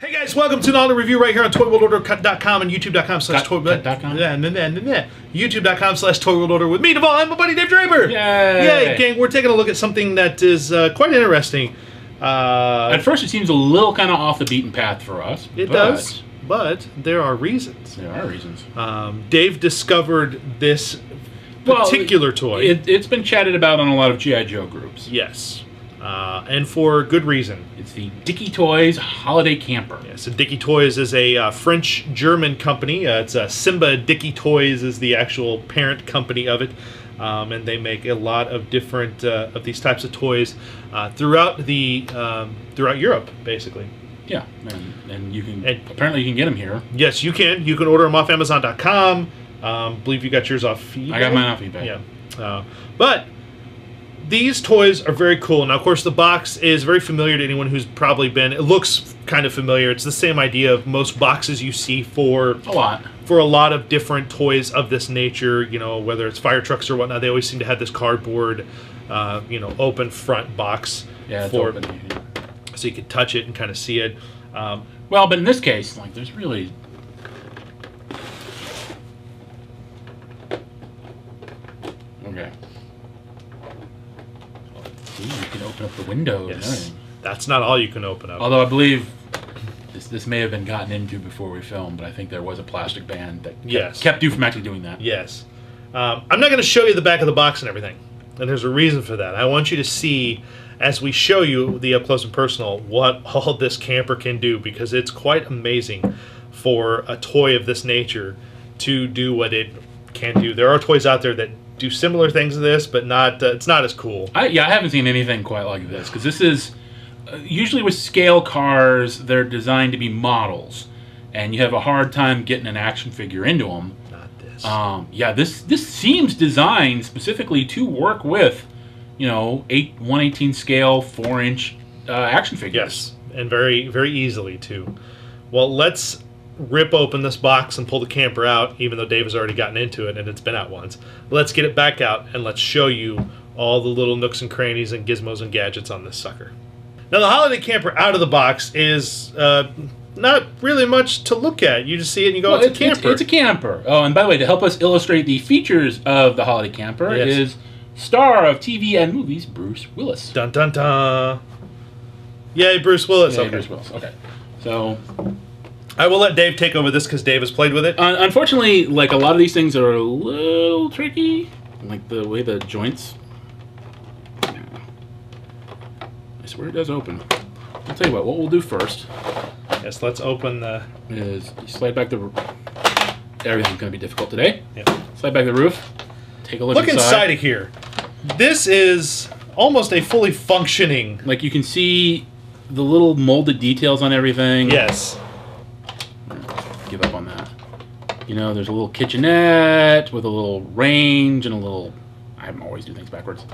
Hey guys, welcome to another review right here on ToyWorldOrder.com and YouTube.com/ToyWorldOrder. YouTube.com/ToyWorldOrder with me, Devon, and my buddy Dave Draper. Yay, gang, we're taking a look at something that is quite interesting. At first it seems a little kind of off the beaten path for us. It does, but there are reasons. There are reasons. Dave discovered this particular toy. It's been chatted about on a lot of G.I. Joe groups. Yes. And for good reason. It's the Dickie Toys Holiday Camper. Yeah, so Dickie Toys is a French-German company. It's Simba Dickie Toys is the actual parent company of it. And they make a lot of different of these types of toys throughout Europe, basically. Yeah, and you can apparently you can get them here. Yes, you can. You can order them off Amazon.com. Believe you got yours off eBay. I got mine off eBay. Yeah, but these toys are very cool. Now, of course, the box is very familiar to anyone who's probably been. It looks kind of familiar. It's the same idea of most boxes you see for a lot of different toys of this nature. You know, whether it's fire trucks or whatnot, they always seem to have this cardboard, you know, open front box. Yeah, it's open, yeah. So you could touch it and kind of see it. Well, but in this case, like, there's really. Okay. You can open up the window. Yes. That's not all you can open up. Although I believe this may have been gotten into before we filmed, but I think there was a plastic band that kept you from actually doing that. Yes. I'm not going to show you the back of the box and everything, and there's a reason for that. I want you to see, as we show you the up close and personal, what all this camper can do, because it's quite amazing for a toy of this nature to do what it can do. There are toys out there that do similar things to this, but not it's not as cool. I haven't seen anything quite like this, because this is usually with scale cars, they're designed to be models, and you have a hard time getting an action figure into them. Not this. Yeah, this seems designed specifically to work with, you know, 1/18 scale, 4-inch action figures. Yes, and very, very easily too. Well, let's rip open this box and pull the camper out, even though Dave has already gotten into it and it's been out once. Let's get it back out and let's show you all the little nooks and crannies and gizmos and gadgets on this sucker. Now, the holiday camper out of the box is not really much to look at. You just see it and you go, well, it's a camper. It's a camper. Oh, and by the way, to help us illustrate the features of the holiday camper is star of TV and movies, Bruce Willis. Dun dun dun. Yay, Bruce Willis. Yay, okay. Bruce Willis. Okay. So I will let Dave take over this, because Dave has played with it. Unfortunately, like, a lot of these things are a little tricky. Like the way the joints. Yeah. I swear it does open. I'll tell you what we'll do first. Yes, let's open the. Is you slide back the. Everything's going to be difficult today. Yeah. Slide back the roof. Take a look inside. Look inside of here. This is almost a fully functioning. Like, you can see the little molded details on everything. Yes. Give up on that. You know, there's a little kitchenette with a little range and a little, I always do things backwards,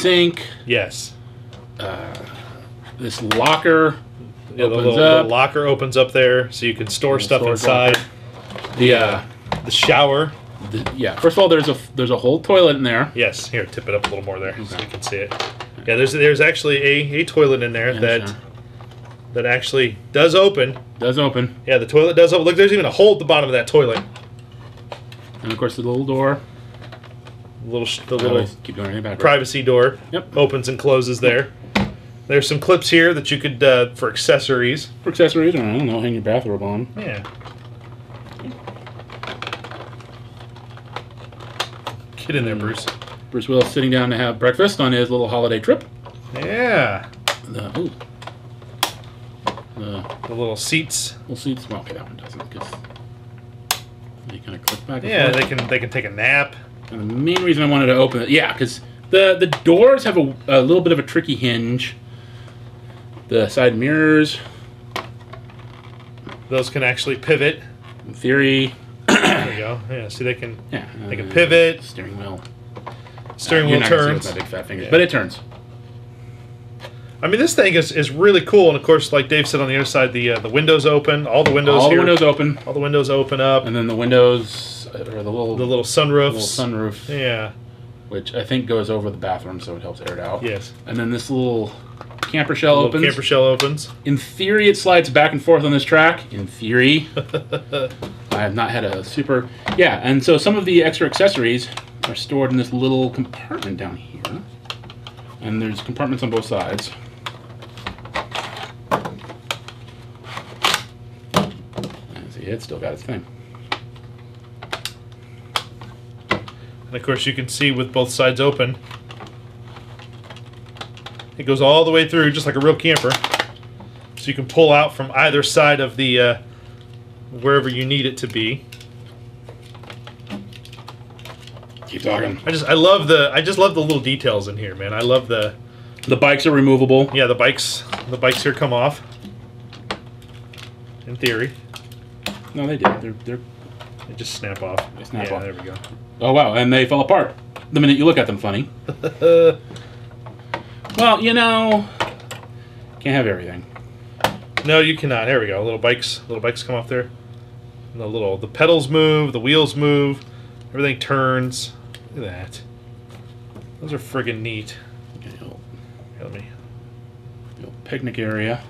sink. Yes. This locker opens up. The locker opens up there, so you can store stuff inside. The shower. First of all, there's a whole toilet in there. Yes. Here, tip it up a little more there, so you can see it. Yeah, there's actually a toilet in there that actually does open. Does open. Yeah, the toilet does open. Look, there's even a hole at the bottom of that toilet. And of course, the little door. The little privacy door. Yep. Opens and closes there. There's some clips here that you could for accessories. For accessories, I don't know, hang your bathrobe on. Yeah. Get in there, Bruce. Bruce Willis sitting down to have breakfast on his little holiday trip. Yeah. Ooh. The little seats. Little seats. Well, okay, that one doesn't, because they kind of click back. Yeah, they can take a nap. And the main reason I wanted to open it, because the doors have a little bit of a tricky hinge. The side mirrors. Those can actually pivot. In theory. There we go. Yeah. See, they can pivot. Steering wheel. Steering wheel turns. With my big fat fingers, but it turns. I mean, this thing is really cool, and of course, like Dave said, on the other side, the windows open. All the windows open up. And then the windows, or the little sunroofs. The little sunroof. Yeah. Which I think goes over the bathroom, so it helps air it out. Yes. And then this little camper shell opens. Camper shell opens. In theory, it slides back and forth on this track. In theory. I have not had a super... Yeah, and so some of the extra accessories are stored in this little compartment down here. And there's compartments on both sides. And see, it's still got its thing. And of course you can see with both sides open, it goes all the way through just like a real camper. So you can pull out from either side of the wherever you need it to be. Keep talking. I just love the little details in here, man. I love the bikes are removable. Yeah, the bikes here come off. In theory. No, they did. They just snap off. They snap off. There we go. Oh wow, and they fell apart the minute you look at them funny. Well, you know, can't have everything. No, you cannot. Here we go. Little bikes come off there. And the pedals move, the wheels move, everything turns. Look at that. Those are friggin' neat. Okay, help me. Little picnic area.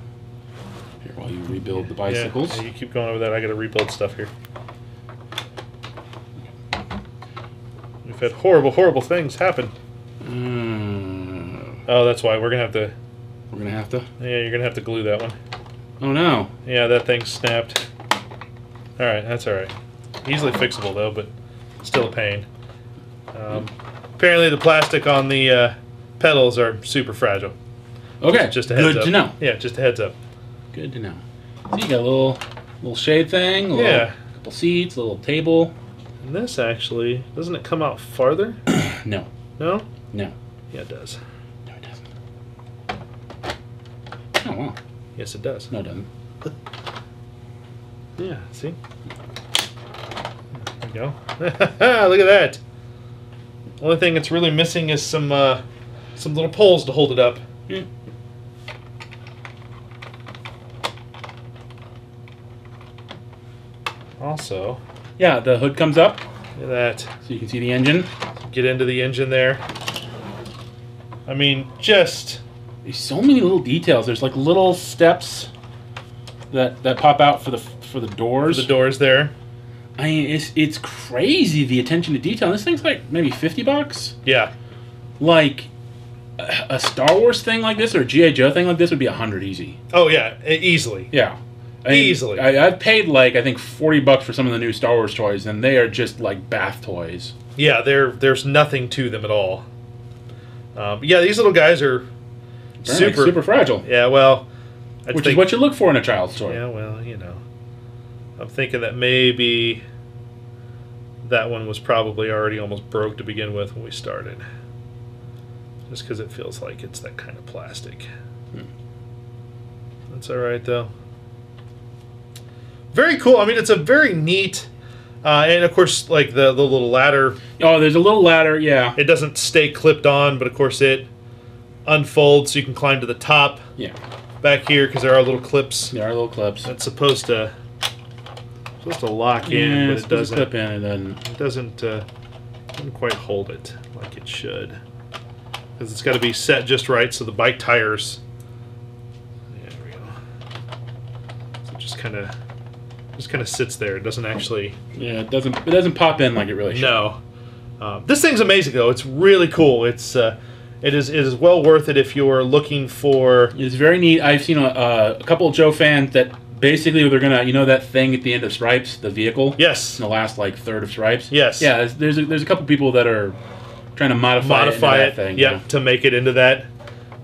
Here while you rebuild the bicycles. Yeah, you keep going over that. I gotta rebuild stuff here. We've had horrible, horrible things happen. Oh, that's why we're gonna have to. We're gonna have to. Yeah, you're gonna have to glue that one. Oh no. Yeah, that thing snapped. All right, that's all right. Easily fixable though, but still a pain. Apparently, the plastic on the pedals are super fragile. Okay. Just a heads up. Good to know. Yeah, just a heads up. Good to know. So you got a little shade thing. A couple seats, a little table. And this actually doesn't it come out farther? No. No. No. Yeah, it does. No, it doesn't. Oh wow. Yes, it does. No, it doesn't. Yeah, see? There we go. Look at that! The only thing it's really missing is some little poles to hold it up. Yeah. Also... Yeah, the hood comes up. Look at that. So you can see the engine. Get into the engine there. I mean, just... There's so many little details. There's like little steps that pop out for the doors. For the doors there. I mean, it's crazy the attention to detail. This thing's like maybe $50. Yeah. Like a Star Wars thing like this or a G.I. Joe thing like this would be $100 easy. Oh yeah, easily. Yeah. I mean, easily. I've paid like I think $40 for some of the new Star Wars toys, and they are just like bath toys. Yeah, there's nothing to them at all. Yeah, these little guys are. Super fragile. Yeah, well... Which is what you look for in a child's toy. Yeah, well, you know. I'm thinking that maybe that one was probably already almost broke to begin with when we started. Just because it feels like it's that kind of plastic. Hmm. That's all right, though. Very cool. I mean, it's a very neat... and, of course, like the little ladder... Oh, there's a little ladder, yeah. It doesn't stay clipped on, but, of course, it... unfold so you can climb to the top. Yeah. Back here because there are little clips. There are little clips. That's supposed to lock in, but it doesn't. Clip in and then it doesn't quite hold it like it should. Because it's got to be set just right so the bike tires. There we go. So it just kind of sits there. It doesn't actually. Yeah, it doesn't pop in like it really should. No. This thing's amazing though. It's really cool. It's. It is well worth it if you're looking for... It's very neat. I've seen a couple of Joe fans that basically they're going to... You know that thing at the end of Stripes, the vehicle? Yes. In the last, like, third of Stripes? Yes. Yeah, there's a couple people that are trying to modify it that thing. Yeah, you know? To make it into that.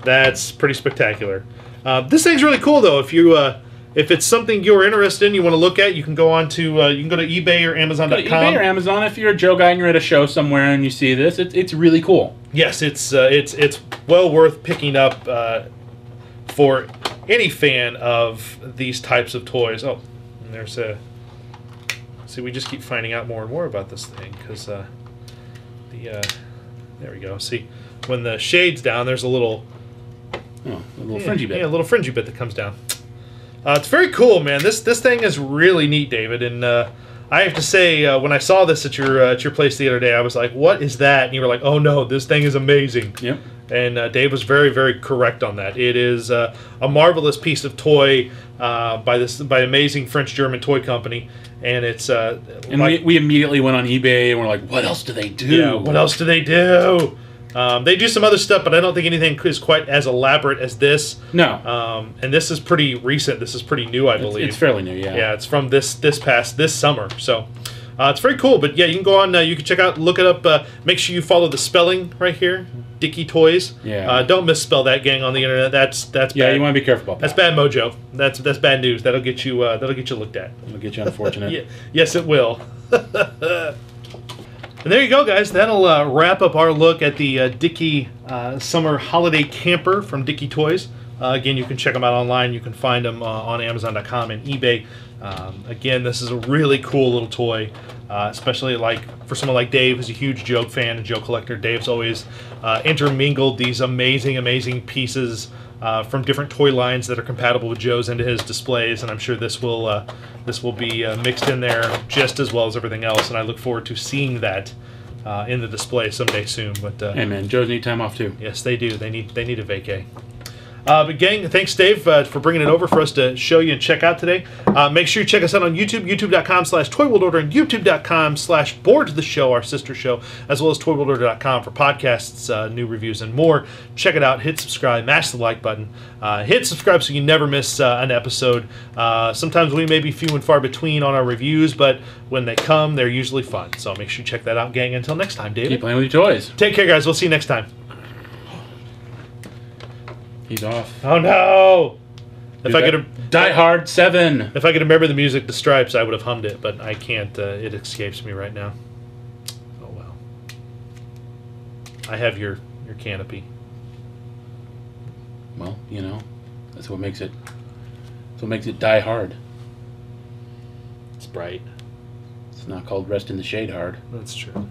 That's pretty spectacular. This thing's really cool, though. If it's something you're interested in, you want to look at, you can go on to eBay or Amazon.com. eBay or Amazon. If you're a Joe guy and you're at a show somewhere and you see this, it's really cool. Yes, it's well worth picking up for any fan of these types of toys. Oh, and there's a. See, we just keep finding out more and more about this thing because there we go. See, when the shade's down, there's a little fringy bit. Yeah, a little fringy bit that comes down. It's very cool, man. This thing is really neat, David. And I have to say, when I saw this at your place the other day, I was like, "What is that?" And you were like, "Oh no, this thing is amazing." Yep. And Dave was very, very correct on that. It is a marvelous piece of toy by amazing French-German toy company. And it's and like, we immediately went on eBay and we're like, what else do they do? Yeah, what else do they do? They do some other stuff, but I don't think anything is quite as elaborate as this. No. And this is pretty recent. This is pretty new, I believe. It's fairly new, yeah. Yeah, it's from this summer. So it's very cool. But yeah, you can go on. You can check out, look it up. Make sure you follow the spelling right here. Dickie Toys. Yeah. Don't misspell that, gang, on the internet. That's bad. Yeah, you want to be careful about that. That's bad mojo. That's bad news. That'll get you looked at. It'll get you unfortunate. Yeah. Yes, it will. And there you go, guys. That'll wrap up our look at the Dickie Summer Holiday Camper from Dickie Toys. Again, you can check them out online. You can find them on Amazon.com and eBay. Again, this is a really cool little toy, especially like for someone like Dave, who's a huge Joe fan and Joe collector. Dave's always intermingled these amazing, amazing pieces from different toy lines that are compatible with Joe's into his displays, and I'm sure this will be mixed in there just as well as everything else. And I look forward to seeing that in the display someday soon. But hey, man, Joe's need time off too. Yes, they do. They need a vacay. But gang, thanks, Dave, for bringing it over for us to show you and check out today. Make sure you check us out on YouTube, youtube.com/ToyWorldOrder and youtube.com/BoardToTheShow, our sister show, as well as ToyWorldOrder.com for podcasts, new reviews, and more. Check it out. Hit subscribe. Mash the like button. Hit subscribe so you never miss an episode. Sometimes we may be few and far between on our reviews, but when they come, they're usually fun. So make sure you check that out, gang. Until next time, David. Keep playing with your toys. Take care, guys. We'll see you next time. He's off. Oh no! If I could Die Hard 7. If I could remember the music, the Stripes, I would have hummed it, but I can't. It escapes me right now. Oh well. I have your canopy. Well, you know, that's what makes it. That's what makes it Die Hard. It's bright. It's not called Rest in the Shade Hard. That's true.